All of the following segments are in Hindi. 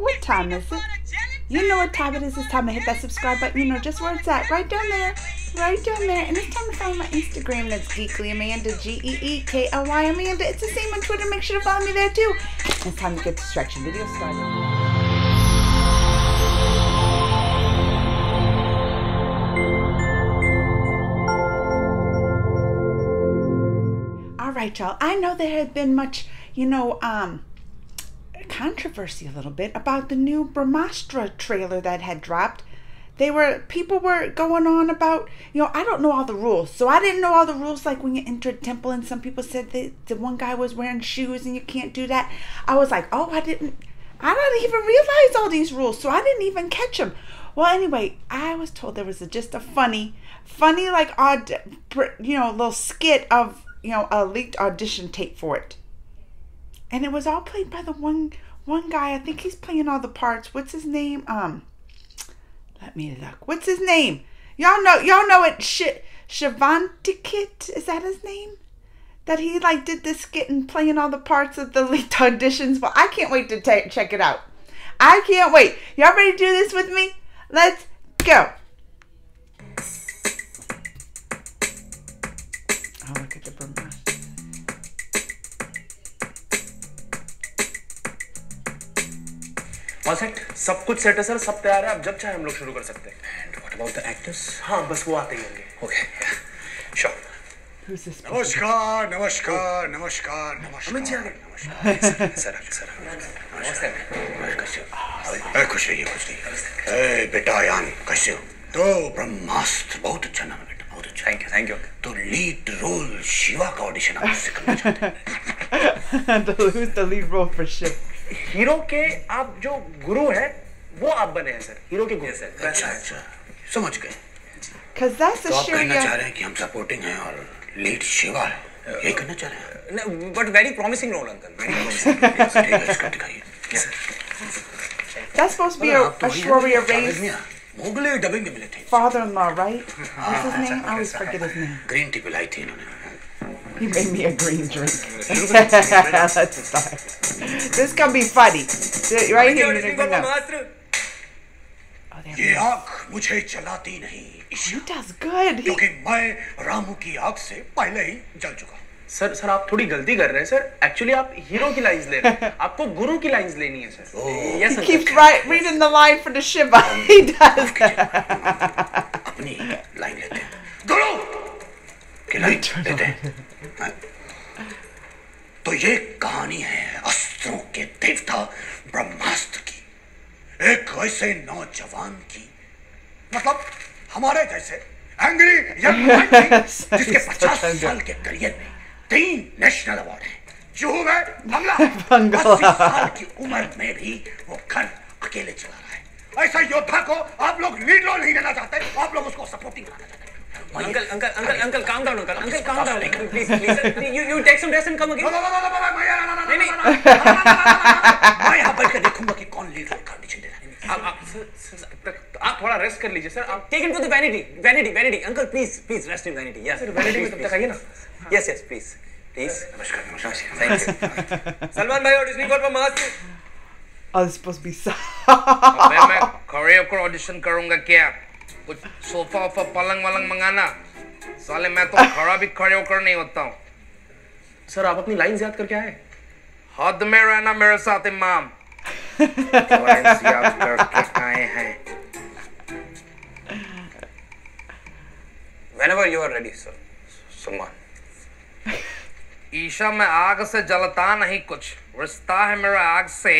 What time is it? You know what time it is. It's time to hit that subscribe button. You know just where it's at. Right down there. Right down there. And it's time to follow my Instagram. That's Geekly Amanda. G-E-E-K-L-Y Amanda. It's the same on Twitter. Make sure to follow me there too. It's time to get distraction video started. Alright, y'all, I know there had been much, controversy a little bit about the new Brahmastra trailer that had dropped. People were going on about, I don't know all the rules. So I didn't know all the rules, like when you enter a temple and some people said that the one guy was wearing shoes and you can't do that. I was like, oh, I didn't even realize all these rules. So I didn't even catch them. Well, anyway, I was told there was just a funny, like odd, little skit of, a leaked audition tape for it, and it was all played by the one guy. I think he's playing all the parts. What's his name? Let me look. What's his name? Y'all know it. Shivanti Kit, is that his name? That he like did this skit and playing all the parts of the leaked auditions. Well, I can't wait to check it out. I can't wait. Y'all ready to do this with me? Let's go. Oh, look at the Brahmastra. All set. सब कुछ set है सर, सब तैयार है. अब जब चाहे हम लोग शुरू कर सकते हैं. And what about the actors? हाँ, बस वो आते ही होंगे. Okay, yeah, sure. Who's this? Namaskar, namaskar, namaskar, namaskar. हमें चाहिए नमस्कार. Sir, sir. नमस्ते. कैसे हो? कुछ नहीं, कुछ नहीं. ए बेटा यान, कैसे हो? तो ब्रह्मास्त्र बहुत अच्छा नाम है. Thank you, thank you. To lead role Shiva ka audition aap sekhna chahte hain. Who's the lead role for Shiva? Hero ke aap jo guru hai, wo aap bane hain sir. Hero ke guru sir. Acha acha. Samajh gaye. Cuz that's the Shiva. Kehna cha rahe hain ki hum supporting hain aur lead Shiva hai. Ye kehna cha rahe hain. But very promising role uncle. Very promising. Yes, isko dikhaiye. Yes sir. That's supposed to be a warrior race. Father-in-law, right? What's his name? I always forget his name. Green tea pilai thi inhone. He made me a green drink. This can be funny. Right here, you never know. Ye aankh mujhe chalati nahi. He does good. Kyunki main Ramu ki aankh se pehle hi jal chuka. Sir, आप थोड़ी गलती कर रहे हैं सर. Actually, आप हीरो की लाइंस ले रहे हैं. आपको गुरु की लाइंस लेनी है sir. Yes, he keeps reading the line for the Shiva. He does. अपनी लाइन लेते हैं. गुरु की लाइन लेते हैं. तो ये कहानी है अस्त्रों के देवता ब्रह्मास्त्र की. एक ऐसे नौजवान की, मतलब हमारे जैसे एंग्री यंग मैन जिसके 50 साल के करियर में 3 नेशनल अवार्ड हैं. जुहू में बंगला, 80 साल की उम्र में भी वो घर अकेले चला रहा है. ऐसा योद्धा को आप लोग लीड रोल नहीं देना चाहते, आप लोग उसको सपोर्टिंग करना चाहते हैं. Uncle uncle uncle uncle calm down uncle, uncle calm down please please. You take some rest and come again. मैं यहां बैठ के देखूंगा कि कौन लीड रोल करने चल रहा है. आप थोड़ा रेस्ट कर लीजिए सर. आप take into the vanity vanity vanity uncle, please please rest in vanity. Yes sir, vanity में तब तक आइए ना. Yes, yes, please. Please. Namaskar, namaskar. Thank you. Salman bhai auditioning for Brahmastra. Oh, this is supposed to be sad. मैं career को audition करूँगा क्या? कुछ sofa और पलंग वालंग मंगाना. साले मैं तो खड़ा भी career कर नहीं होता हूँ. सर आप अपनी lines याद करके आए? हद में रहना मेरे साथ इमाम. Lines याद करके आए हैं. Whenever you are ready, sir. Salman. Isha मैं आग से जलता नहीं, कुछ रिश्ता है मेरा आग से.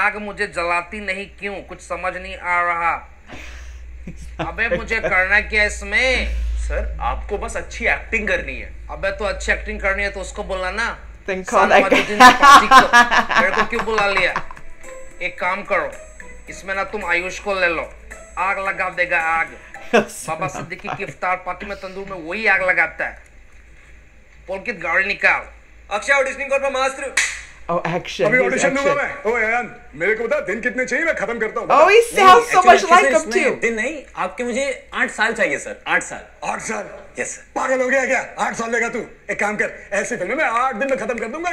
आग मुझे जलाती नहीं क्यों, कुछ समझ नहीं आ रहा. अबे मुझे करना क्या इसमें? सर आपको बस अच्छी एक्टिंग करनी है. अबे तो अच्छी एक्टिंग करनी है तो उसको बोला ना. मेरे को क्यों बुला लिया? एक काम करो, इसमें ना तुम आयुष को ले लो, आग लगा देगा आग. बाबा सिद्दीकी की इफ्तार पार्टी में तंदूर में वही आग लगाता है. पुलकित गाड़ी निकाल. अक्षय ऑडिशनिंग कर ब्रह्मास्त्र. Oh, Akshay. अभी ऑडिशन दूंगा मैं. ओ यार मेरे को बता दिन कितने चाहिए, मैं खत्म करता हूँ. Oh, he sounds so much like him too. दिन नहीं, आपके मुझे 8 साल चाहिए सर. 8 साल. 8 साल. Yes. पागल हो गया क्या? 8 साल लेगा तू? एक काम कर, ऐसी फिल्म में 8 दिन में खत्म कर दूँगा।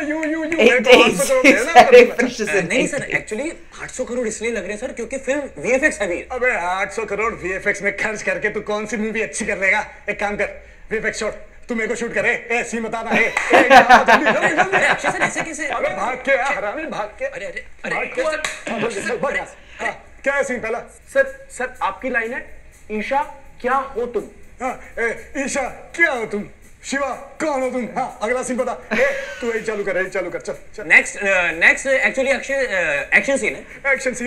नहीं सर, actually 800 करोड़ इसलिए लग रहे हैं सर क्योंकि फिल्म VFX है भी। अबे 800 करोड़ VFX में खर्च करके तू कौन सी मूवी अच्छी कर लेगा? एक काम कर, VFX शॉट तू मेरे को शूट करे, ऐसी बताना है। अक्षय सर ऐसे कैसे? अबे भाग के हरामी, भाग के। अरे क्या है सीन पहला? सर आपकी लाइन है, ईशा क्या हो तुम? हाँ, ईशा क्या हो तुम? शिवा कौन हो तुम? हाँ, अगला सीन बता। तू यही चालू कर, चल। नेक्स्ट एक्चुअली एक्शन सीन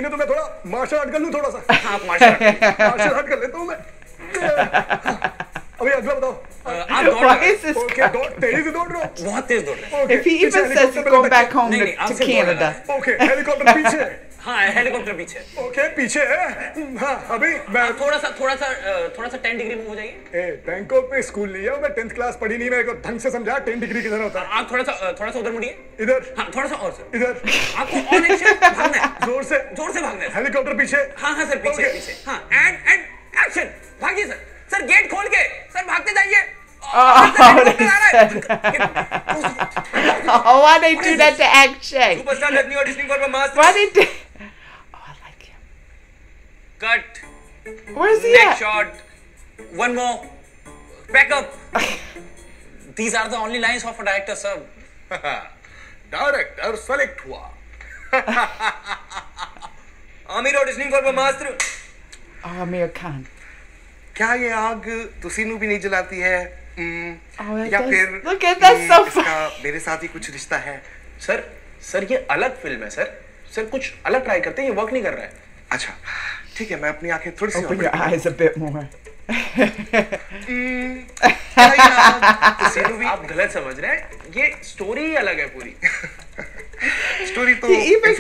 है तो मैं थोड़ा मार्शल आर्ट कर लूँ थोड़ा सा। हाँ, मार्शल आर्ट कर लेता हूँ मैं। अभी अगला बताओ। आप दौड़ रहे हैं। ओके, तेज दौड़ रहे हो। बहुत तेज दौड़ रहे हो। If he even says to go back home to Canada. Okay, helicopter पीछे। हाँ, हेलीकॉप्टर पीछे। ओके, पीछे है। हाँ, अभी मैं थोड़ा सा 10 डिग्री मूव हो जाइए। बैंकॉक में स्कूल नहीं है, मैं 10th क्लास पढ़ी नहीं, मेरे को ढंग से समझा 10 डिग्री किधर होता है। आप थोड़ा सा उधर मुड़िए। इधर। हाँ, थोड़ा सा और सर। इधर। आपको और एक्शन भागना है। जोर से भागना है। हेलीकॉप्टर पीछे। हाँ सर, पीछे। हाँ, एंड एक्शन, भागिए सर, गेट खोल के सर भागते जाइए। Why they do that to Akshay? Superstar Lakshmi auditioning for Brahmastra. Why they do? Cut. Where is he at? Next shot. One more. Back up. These are the only lines of a director, sir. Director select hua. Aamir auditioning for Brahmastra. Aamir Khan. क्या ये आग तुसीनू भी नहीं जलाती है? या फिर इसका मेरे साथ ही कुछ रिश्ता है? सर ये अलग फिल्म है सर, कुछ अलग ट्राई करते हैं, ये वर्क नहीं कर रहा है। अच्छा ठीक है, मैं अपनी आंखें थोड़ी सी ओपन कर। आप गलत समझ रहे हैं, ये स्टोरी ही अलग है पूरी। स्टोरी तो फिल्म 8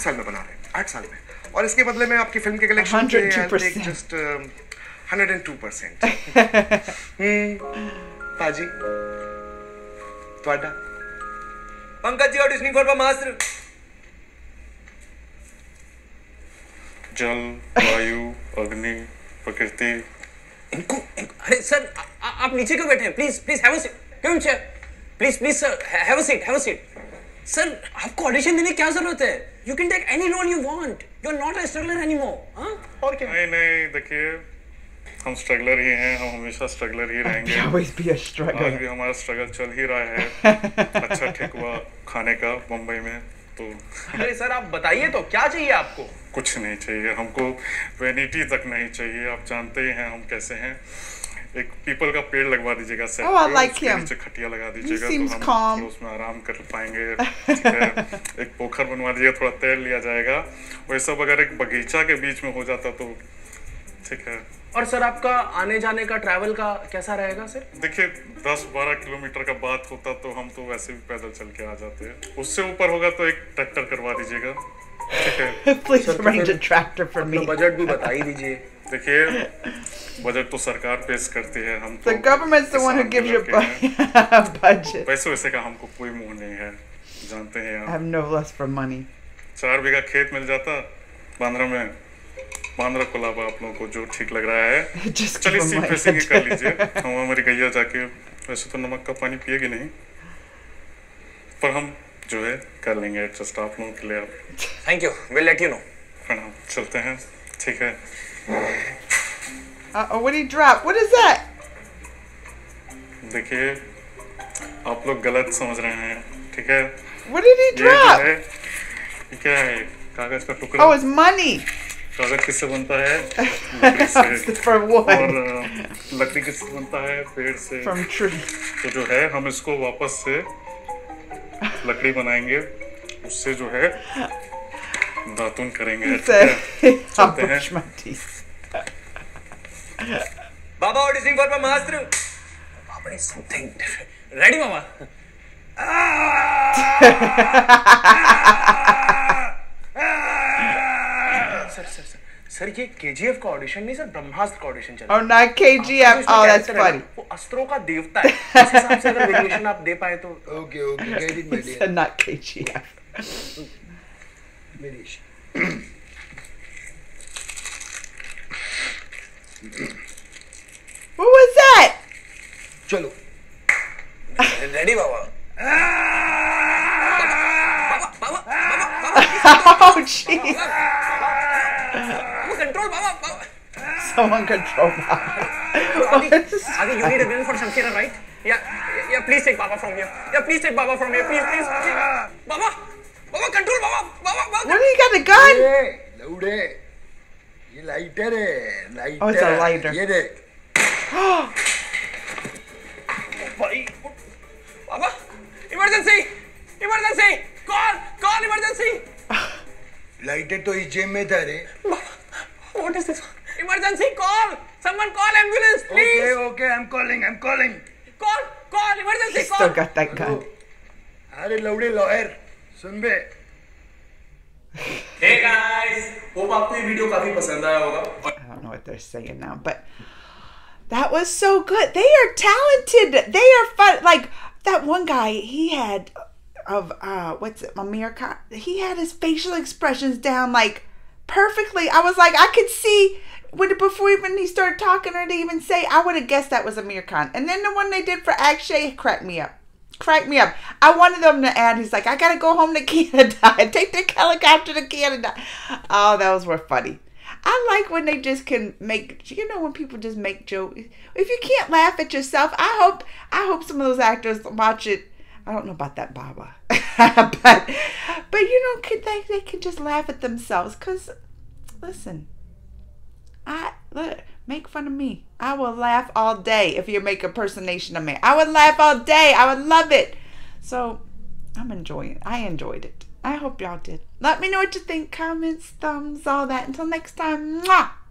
साल में बना रहे हैं, 8 साल में, और इसके बदले में आपकी फिल्म के कलेक्शन पे आई टेक जस्ट 102%। पाजी त्वाडा पंकज जी ऑडिशनिंग फॉर ब्रह्मास्त्र। जल, वायु, अग्नि, प्रकृति। इनको अरे सर, आप नीचे क्यों बैठे हैं? Please have a seat. Come chair please sir, have a seat. Sir आपको ऑडिशन देने की क्या जरूरत है? You can take any role you want. You're not a struggler anymore, huh? और क्या? नहीं देखिए, हम स्ट्रगलर ही हैं, हम हमेशा स्ट्रगलर ही रहेंगे। Always be a struggler. आज भी हमारा स्ट्रगल चल ही रहा है। अच्छा ठीक हुआ खाने का मुंबई में तो। अरे सर आप बताइए तो, क्या चाहिए आपको? कुछ नहीं चाहिए हमको, वैनिटी तक नहीं चाहिए। आप जानते ही हैं हम कैसे हैं। एक पीपल का पेड़ लगवा दीजिएगा सर, नीचे खटिया लगा दीजिएगा तो हम उसमें आराम कर पाएंगे। एक पोखर बनवा दीजिएगा, थोड़ा तेल लिया जाएगा, वही सब। अगर एक बगीचा के बीच में हो जाता तो ठीक है। और सर आपका आने जाने का ट्रैवल का कैसा रहेगा सर? देखिए 10-12 किलोमीटर का बात होता तो हम तो वैसे भी पैदल चल के आ जाते हैं, उससे ऊपर होगा तो एक ट्रैक्टर करवा दीजिएगा। Please arrange a tractor for me. Budget भी बता ही दीजिए। देखिए बजट तो सरकार पेश करती है, हम तो पैसे वैसे का हमको कोई मुंह नहीं है, जानते हैं आप। I have no lust for money. 4 बीघा खेत मिल जाता बांद्रा में, बांद्रा कोलाबा आप लोगों को जो ठीक लग रहा है। चलिए सिर्फ पैसे की कर लीजिए, हम हमारी गैया जाके वैसे तो नमक का पानी पिएगी नहीं, पर हम जो है कर लेंगे एडजस्ट आप लोगों के लिए। Thank you, will let you know. प्रणाम, चलते हैं ठीक है। Oh, what did he drop? What is that? देखिए आप लोग गलत समझ रहे हैं ठीक है। What did he drop? ये क्या है? कागज का टुकड़ा। Oh, it's money. कागज किससे बनता है? लकड़ी से। From what? और लकड़ी किससे बनता है? पेड़ से। From tree. तो जो है हम इसको वापस से लकड़ी बनाएंगे, उससे जो है दातुन करेंगे। चलते हैं। बाबा ऑडिशनिंग फॉर ब्रह्मास्त्र। बाबा इज समथिंग डिफरेंट। रेडी मामा? सर ये KGF का ऑडिशन नहीं सर, ब्रह्मास्त्र का ऑडिशन चल रहा है। और ना KGF, oh that's funny, वो अस्त्रों का देवता है। इस हिसाब से अगर वेरिएशन आप दे पाए तो okay, get it my dear, not KGF मेरी। What was that? Chalo. Ready, Baba? Oh, jeez. Control, Baba. Someone control Baba. Adi, you need a win for Shamshira, right? Yeah, please take Baba from here. Please. Baba, control, Baba. What do you got, a gun? Hey, Laude. Lighter. Oh, it's a lighter. Oh, boy. Baba, emergency! Call emergency! Lighter to his gym. Baba, what is this? Emergency, call! Someone call ambulance, please! Okay, I'm calling. Call, emergency, he's call! Still got that gun. Hey, Laude lawyer. Listen. Hey guys, hope आपको ये video काफी पसंद आया होगा. I don't know what they're saying now, but that was so good. They are talented. They are fun. Like that one guy, he had Aamir Khan. He had his facial expressions down like perfectly. I was like, I could see before even he started talking or to even say, I would have guessed that was Aamir Khan. And then the one they did for Akshay cracked me up. I wanted them to add, he's like, I gotta go home to Canada and take the helicopter to Canada. Oh, those were funny. I like when they just can make, when people just make jokes. If you can't laugh at yourself, I hope some of those actors watch it. I don't know about that, Baba. but they can just laugh at themselves, because listen, make fun of me. I will laugh all day if you make a impersonation of me. I would laugh all day. I would love it. So I'm enjoying it. I enjoyed it. I hope y'all did. Let me know what you think. Comments, thumbs, all that. Until next time. Mwah!